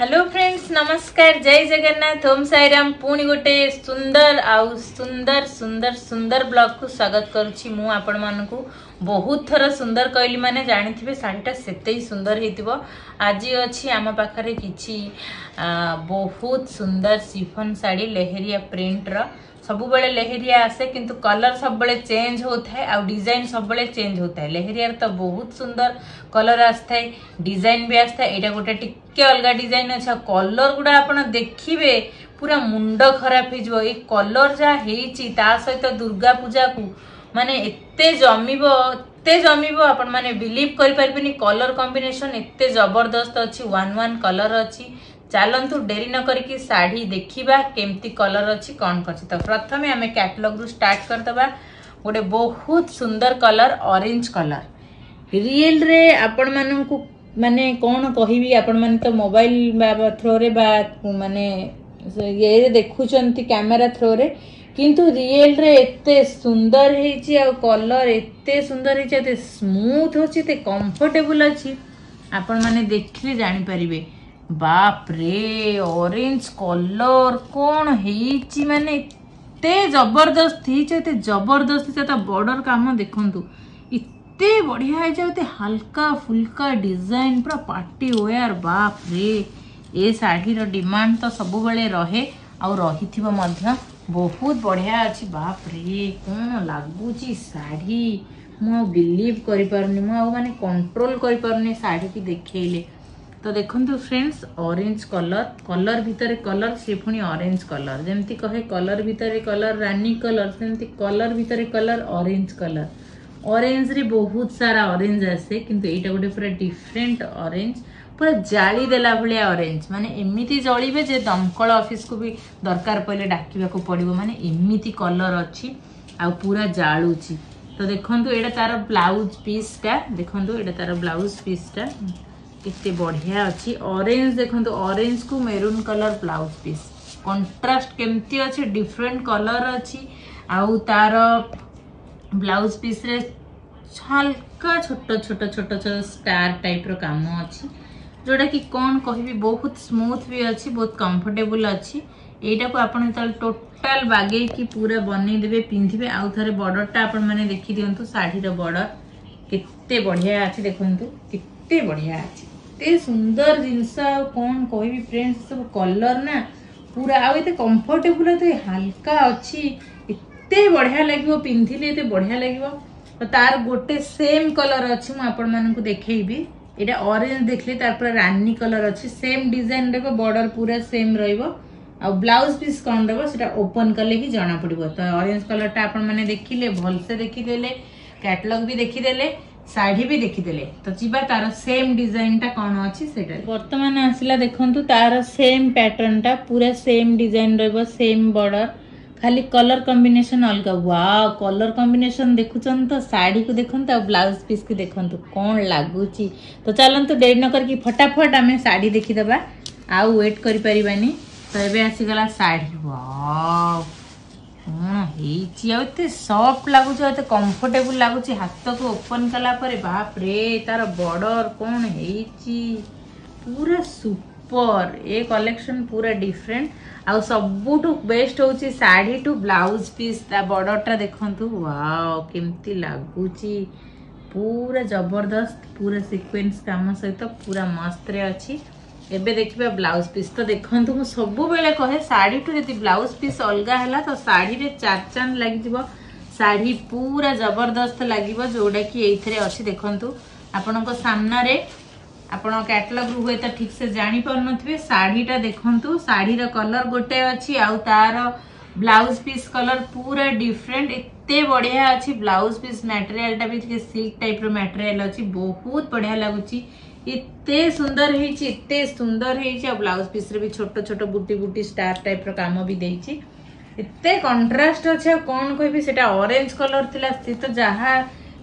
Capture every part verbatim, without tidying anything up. Hello friends, नमस्कार, जय जगन्नाथ, ओम साईराम। पुणी गोटे सुंदर आउ सुंदर सुंदर सुंदर ब्लॉग को स्वागत करुच्ची। मु आपण मानकू बहुत थर सुंदर कहली माने जानी थे शाढ़ीटा सेते ही सुंदर हो। आज अच्छी आम पाखे कि बहुत सुंदर शिफन साड़ी लेहेरिया प्रिंटर। सब बेले लेहेरिया आसे किंतु कलर सब बेले चेंज होता है और डिजाइन सब बेले चेंज होता है। लेहेरिया तो बहुत सुंदर कलर आसता है, डिजाइन भी आसता है। यहाँ गोटे टिके अलग डिजाइन अच्छा कलर गुड़ा आपड़ देखिए पूरा मुंड खराब हो। कलर जहाँ हो सहित दुर्गा पूजा को माने एते जमीब एते जमीब आपण माने बिलीव करि परबेनी। कलर कॉम्बिनेशन एते जबरदस्त अच्छी, वन वन कलर अच्छी। चलतु डेरी न करी साड़ी देखा केमती कलर अच्छी कौन कर। तो प्रथम आम कैटलग रु स्टार्ट करदे। गोटे बहुत सुंदर कलर ऑरेंज कलर रियल रे आपण मानू माने कौन कहबी। आपण माने तो मोबाइल थ्रो रे माने ये देखुंत कैमेरा थ्रो रे, किंतु रियल रे एते सुंदर होती कलर एते सुंदर होती स्मूथ अच्छी कंफर्टेबल अच्छी। आपण माने देखिले जानी परिबे। बाप रे ऑरेंज कलर कौन होती माने एते जबरदस्त होते जबरदस्त। से बॉर्डर काम देखंतु एते बढ़िया हो जाते हल्का फुल्का डिजाइन पूरा पार्टी वेयर। बाप रे ए साड़ी रो डिमांड तो सब बेले रहे आउ रही बहुत बढ़िया अच्छी। बाप रे कौन लगुच साड़ी मु बिलीव करि परनी, मु माने कंट्रोल करि परनी साड़ी की देखेले। तो देखंतु फ्रेंड्स ऑरेंज कलर, कलर भितर कलर से पुणी ऑरेंज कलर। जेमती कहे कलर भितर कलर रानी कलर, सेमती कलर भितर कलर ऑरेंज कलर। ऑरेंज रे बहुत सारा ऑरेंज आसे, किंतु एटा गोटे पूरा डिफरेंट ऑरेंज, पूरा जाली देला भलिया ऑरेंज। माने एमिति जळीबे जे दमकल ऑफिस को भी दरकार पड़े डाकिबा को पड़िबो। माने एमिति कलर अच्छी आ पूरा जाळुची। तो देखंतु एटा तार ब्लाउज पीसटा, देखंतु एटा तार ब्लाउज पीसटा केते बढ़िया अच्छी ऑरेंज। देखंतु ऑरेंज को maroon colour blouse piece contrast केमती अच्छे, डिफरेंट कलर अच्छी। आउ तार ब्लाउज पीस रे हल्का छोट छोट छोट छोट स्टार टाइप रो काम अच्छी, जोड़ा कि कौन कहि बहुत स्मूथ भी अच्छी, बहुत कंफर्टेबल अच्छी। एटा को आपन टोटल बागे की पूरा बनै देबे पिंधिबे। आउ थारे बॉर्डर टा आपन माने देखि दियंतु साड़ी रो बॉर्डर केते बढ़िया अछि। देखंतु केते बढ़िया अछि, ते सुंदर जिंस कौन कहि फ्रेंड्स। सब कलर ना पूरा आउ एते कंफर्टेबल तो हल्का अच्छी, एते बढ़िया लागिवो पिंधिले, एते बढ़िया लागिवो। तार गोटे सेम कलर अछि मु आपन मानन को देखैबी। एटा ऑरेंज देखले तार पूरा रानी कलर अच्छी, सेम डिजाइन रे बॉर्डर पूरा सेम रहिबो। आ ब्लाउज पीस कौन रहिबो सेटा ओपन करले ही जाना पड़िबो। तो ऑरेंज कलर टा आपन माने देखिले, भल से देखि देले, कैटलॉग भी देखि देले, साड़ी भी देखि देले। तो जिबा तार सेम डिजाइन टा कौन अछि सेटा वर्तमान आसिला। देखंतु तार सेम पैटर्न टा पूरा सेम डिजाइन रहिबो, सेम बॉर्डर, खाली कलर कॉम्बिनेशन अलगा। वाओ कलर कॉम्बिनेशन देखुचन तो साड़ी को देखंतु और ब्लाउज पीस को देखंतु कौन लागुची। तो चलंतु डेरी न करके फटाफट आम साड़ी देखी दबा, आउ वेट करि परिबानी। तो एबे आसी गला साड़ी। वाओ कौन हेची आ एते सॉफ्ट लागुची, एते कंफर्टेबल लागुची। हाथ को ओपन कला पर बाप रे तार बॉर्डर कौन हेची पूरा सुपर। ए कलेक्शन पूरा डिफरेंट आउ सबुठू बेस्ट होची साड़ी टू ब्लाउज पीस। ता बॉर्डर टा देखंतु वाओ केमती लागुची पूरा जबरदस्त, पूरा सिक्वेन्स काम सहित पूरा मस्त रे अछि। एबे देखिबा ब्लाउज पीस। तो देखंतु मु सब बेले कहे साड़ी टू यदि ब्लाउज पीस अलगा हैला तो साड़ी रे चार चांद लागिबो, साड़ी पूरा जबरदस्त लागिबो, जोडा कि एथरे अछि। देखंतु आपनको सामना रे आपण कैटलॉग रु होय त ठीक से जानी पर नथिबे। साड़ीटा देखंतु, साड़ी रो कलर गोटे अछि आ तार ब्लाउज पीस कलर पूरा डिफरेंट। एते बढ़िया अछि ब्लाउज पीस, मटेरियल टा भी सिल्क टाइप रो मटेरियल अछि, बहुत बढ़िया लागुची। एते सुंदर हेछि, एते सुंदर हेछि। आ ब्लाउज पीस रे भी छोटो छोटो बुटी बुटी स्टार टाइप रो काम भी देछि, एते कंट्रास्ट अछि। कोन कहबी सेटा ऑरेंज कलर थिला, से तो जहा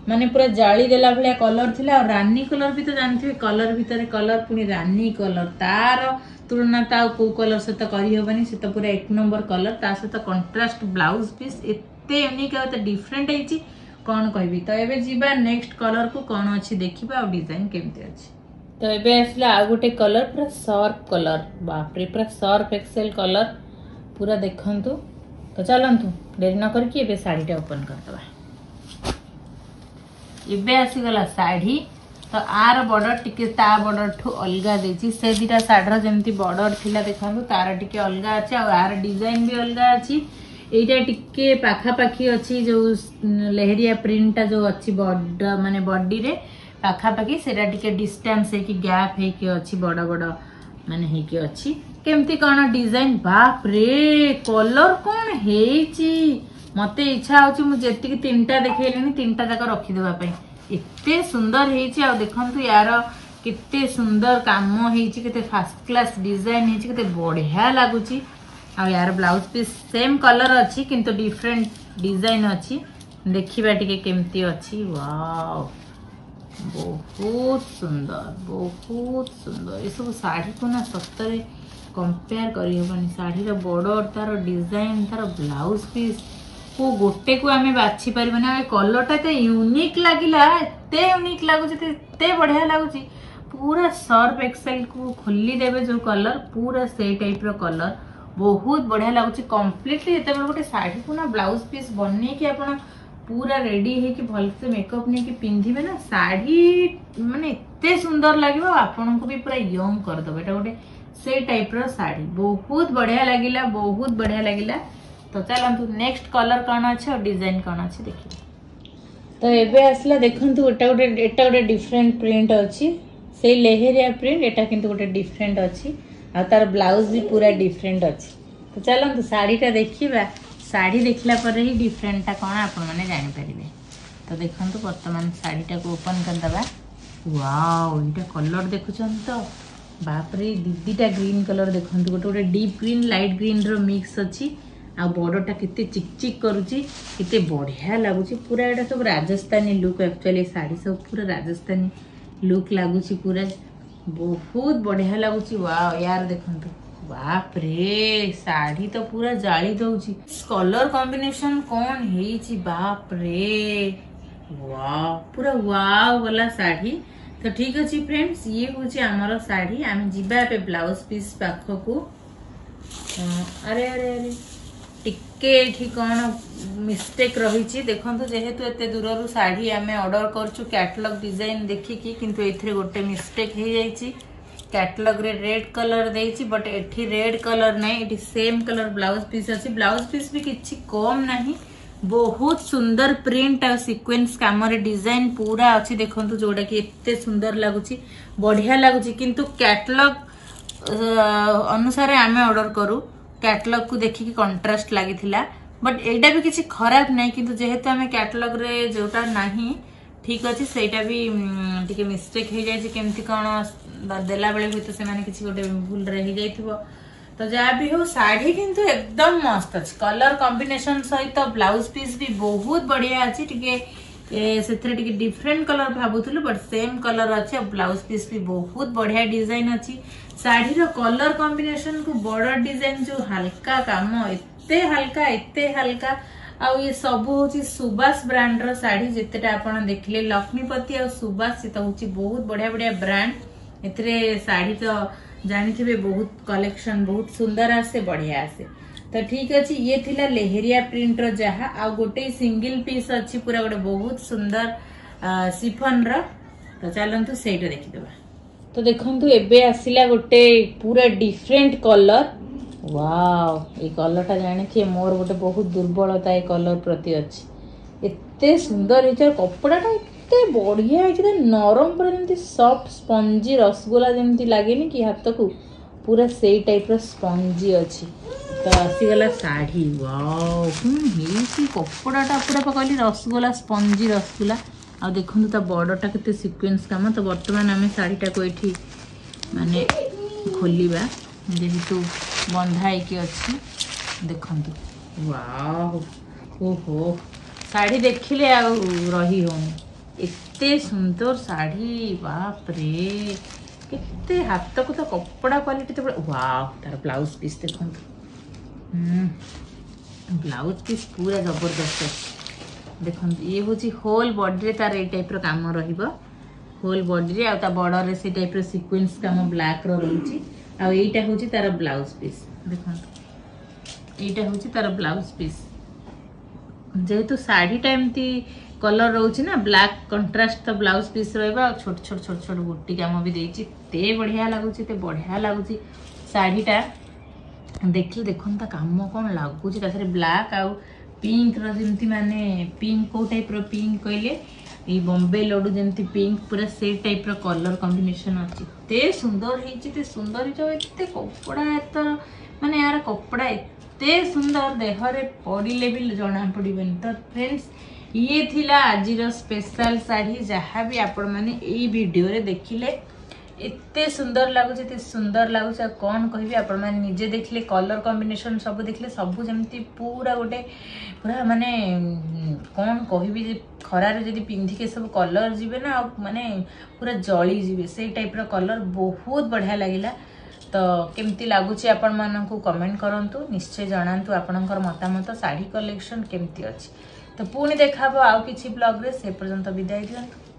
माने पूरा जाली देला भलिया कलर थिला। और रानी कलर भी तो जानथिबे, कलर भितर कलर पुणी रानी कलर, तार तुलना ता को कलर सहित करहबानी, से तो पूरा एक नंबर कलर। ता सहित कंट्रास्ट ब्लाउज पीस एते यूनिक आ तो डिफरेंट हेछि कौन कहबी। तो एबे जीबा नेक्स्ट कलर को कौन अछि देखिबा और डिजाइन केमते अछि। तो ये आसला आ गोटे कलर पूरा सर्फ कलर बापरे पूरा सर्फ एक्सेल कलर पूरा देखु। तो चलतु डेरी न करके शाढ़ीटा ओपन करदे। आसीगला शाढ़ी तो आर बॉर्डर टिके ता बॉर्डर ठू अलग देती से दुटा साढ़र जमी बॉर्डर थी देखो तार टिके अलग अच्छे आर डिजाइन भी अलग अच्छी यहाँ टिके पाखापाखी अच्छी जो लेहरिया प्रिंटा जो अच्छी बड माने बॉडी रे पाखापाखी से डिस्टेंस है कि गैप है कि अच्छी बड़ बड़ मानने अच्छी केमती कौन डिजाइन बाप रे कलर कौन है मत इच्छा होती तीन टा देखनी तीन टा जाक रखीदेवाई इतने सुंदर हो देखु यार कितने सुंदर काम होते फास्ट क्लास डिजाइन होते बढ़िया लगुच। यार ब्लाउज पीस सेम कलर अच्छी किंतु डिफरेंट डिजाइन अच्छी देखा टी केमती अच्छी वाओ बहुत सुंदर बहुत सुंदर ये सब साड़ी को ना सतरे कंपेयर करहबानी साड़ी बॉर्डर तार डिजाइन तार ब्लाउज पीस को गोटे को आम बाछि पारे कलरटा एत यूनिक लगला एत यूनिक लगुच बढ़िया लगुच पूरा सर्फ एक्सेल को खोली देवे जो कलर पूरा से टाइप रो कलर बहुत बढ़िया लगुच कम्प्लीटली जिते गोटे साड़ी को ना ब्लाउज पीस बनई आप पूरा रेडी होकर भलसे मेकअप नहीं पिंधे ना साड़ी माने एत सुंदर लगे आपन को भी पूरा यंग करदेव एटा गोटे से टाइप रो साड़ी बहुत बढ़िया लगिला बहुत बढ़िया लगिला। तो चलतु नेक्स्ट कलर कौन अच्छे और डिजाइन कौन अच्छे देखिए। तो एबे आसला देखु गोटे गोटे डिफरेंट प्रिंट अच्छी से लेहेरिया प्रिंट एटा किंतु गोटे डिफरेंट अच्छी आ तार ब्लाउज भी पूरा डिफरेंट अच्छी। तो चलतु साड़ीटा देखा साड़ी देखला पर ही डिफरेंटटा कौन आपने जानीपारे। तो देखु बर्तमान साड़ीटा को ओपन करदे वाओ ये कलर देखुं तो बापरे दीदीटा ग्रीन कलर देखु गोटे गोटे डीप ग्रीन लाइट ग्रीन रो मिक्स अच्छी आ बॉर्डरटा कितने चिकचिक करुच्चे बढ़िया लगुच पूरा यहाँ सब राजस्थानी लुक एक्चुअली साड़ी सब पूरा राजस्थानी लुक लगुच पूरा बहुत बढ़िया लगुच वाओ यार देखु बाप रे साड़ी तो पूरा जाली दौची कलर कॉम्बिनेशन कौन है बाप रे वाओ पूरा वाओ वाला साड़ी। तो ठीक अच्छे फ्रेंड्स ये हूँ आमर साड़ी आम जाए ब्लाउज पीस पाख को अरे अरे अरे टिके कौन मिस्टेक रही देखो जेहेतु एत दूर साड़ी आम अर्डर करूँ कैटलग डिजाइन देखिकी किंतु एथरे गोटे मिस्टेक हो जाइए कैटलग रे रेड कलर देछि बट एठी रेड कलर नहीं एठी सेम कलर ब्लाउज पीस अच्छी ब्लाउज पीस भी किछि कम नहीं बहुत सुंदर प्रिंट आ सिक्वेन्स काम रे डिजाइन पूरा अच्छी देखंतु जोडा कि एते सुंदर लागुछि बढ़िया लागुछि किंतु कैटलग अनुसार आमे ऑर्डर करू कैटलग को देखि कि कंट्रास्ट लागिथिला बट एटा भी किछि खराब नहीं किंतु जेहेतु आमे कैटलग रे जोटा नाही ठीक अच्छे सेटा भी टी मिस्टेक हो जाए केमती कौन देला बेले भी तो से माने किसी गोटे भूल रही जाइथिबो। तो जहाँ भी हो साड़ी किंतु एकदम मस्त अच्छे कलर कॉम्बिनेशन सहित ब्लाउज पीस भी बहुत बढ़िया अच्छे टी से डिफरेंट कलर भावुलु बट सेम कलर अच्छे ब्लाउज पीस भी बहुत बढ़िया डिजाइन अच्छी साड़ी कलर कॉम्बिनेशन को बॉर्डर डिजाइन जो हल्का काम एते हल्का एते हल्का आउ ये सब हूँ सुभाष ब्रांड रो साड़ी जितेटा आपड़ देखिले लक्ष्मीपति आ सुभाष से तो हूँ बहुत बढ़िया बढ़िया ब्रांड एथे साड़ी तो जानी बहुत कलेक्शन बहुत सुंदर आसे बढ़िया आसे। तो ठीक अच्छे ये थिला लेहेरिया प्रिंट रो जहा आउ गोटे सिंगल पीस अच्छी पूरा गोटे बहुत सुंदर सिफन रो। तो चलतु से देखीद। तो देखु एबे आसला गोटे पूरा डिफरेंट कलर वाओ ये कलर टा जानी मोर गोटे बहुत दुर्बलता ये कलर प्रति अच्छी एते सुंदर हो कपड़ा टा एते बढ़िया हो नरम पूरा जमी सफ्ट स्पंजी रसगोला जमी लगे कि हाथ को पूरा से टाइप स्पंजी अच्छी। तो आसीगला साड़ी वाओ कौन कपड़ा टा पूरा कहली रसगोला स्पंजी रसगोला आ देखु तो बॉर्डर टा के सिक्वेन्स काम। तो बर्तमान आम साड़ीटा को ये माने खोलिबा जेहेतु बंधा अच्छी देखु वाओ ओहो साड़ी देखिले आ रही होनी एते सुंदर साड़ी बाप रे के हाथ को तो कपड़ा क्वालिटी तो वाओ तार ब्लाउज पीस देखु ब्लाउज पीस पूरा जबरदस्त देखु ये हूँ होल बॉडी तार ये टाइप काम रही होल बॉडी रे बॉर्डर से टाइप रो सीक्वेंस काम ब्लैक रो रहउची आ एटा होची तार ब्लाउज पीस देखो एटा होची तार ब्लाउज पीस जेहेतु साड़ी टा एमती कलर रोची ना ब्लैक कंट्रास्ट तो ब्लाउज पीस रहबा छोट छोट छोट छोट बुट्टी काम भी देची ते बढ़िया लागुची ते बढ़िया लागुची साड़ी टा देखले देखन ता काम कोन लागुची तासरे ब्लैक आ पिंक रो जेमती माने पिंक को टाइप रो पिंक कहले ये बॉम्बे लड्डू जमती पिंक पूरा से टाइप रो कलर कॉम्बिनेशन अच्छी ते सुंदर होती ते सुंदर हो एत कपड़ा एत माने यार कपड़ा एत सुंदर देहरे पड़े भी जना पड़े। तो फ्रेंड्स ये थिला आज स्पेशल साड़ी जहाँ भी आपण मैंने वीडियो रे देखिले एते सुंदर लगुच एत सुंदर लगुच कौन कह आपण मैंने निजे देखले कलर कॉम्बिनेशन सब देखले सब जमती पूरा गोटे पूरा माने कौन कह खरार जब पिंधिके सब कलर जीवे ना माने पूरा जली जीवे से टाइप रो कलर बहुत बढ़िया लगिला। तो केमती लगुच आपण माननकु कमेंट करंतु निश्चय जणांतु आपणकर मतामत साड़ी कलेक्शन केमती अछि। तो पुणी देखा आउ किछि ब्लॉग रे से पर्यंत विदाई दियंतु।